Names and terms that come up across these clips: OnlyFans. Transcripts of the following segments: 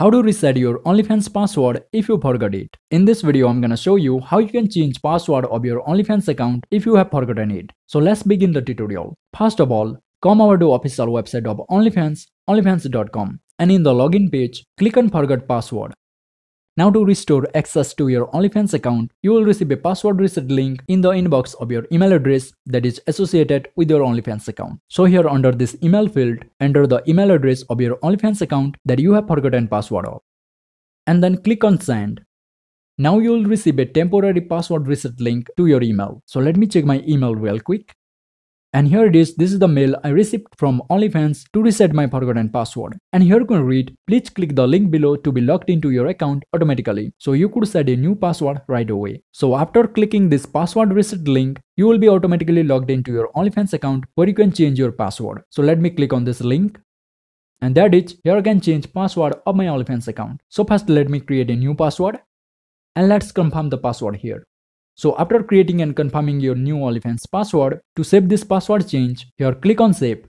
How to reset your OnlyFans password if you forgot it. In this video, I'm gonna show you how you can change password of your OnlyFans account if you have forgotten it. So let's begin the tutorial. First of all, come over to official website of OnlyFans, onlyfans.com, and in the login page, click on forgot password. Now to restore access to your OnlyFans account, you will receive a password reset link in the inbox of your email address that is associated with your OnlyFans account. So here under this email field, enter the email address of your OnlyFans account that you have forgotten password of. And then click on send. Now you will receive a temporary password reset link to your email. So let me check my email real quick. And here it is, this is the mail I received from OnlyFans to reset my forgotten password. And here you can read, please click the link below to be logged into your account automatically. So you could set a new password right away. So after clicking this password reset link, you will be automatically logged into your OnlyFans account where you can change your password. So let me click on this link. And that is, here I can change password of my OnlyFans account. So first let me create a new password. And let's confirm the password here. So after creating and confirming your new OnlyFans password, to save this password change, here click on save.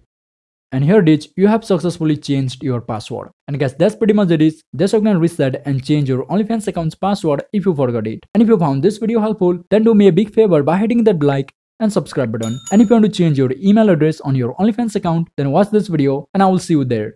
And here it is, you have successfully changed your password. And guys, that's pretty much it is. That's how you can reset and change your OnlyFans account's password if you forgot it. And if you found this video helpful, then do me a big favor by hitting that like and subscribe button. And if you want to change your email address on your OnlyFans account, then watch this video and I will see you there.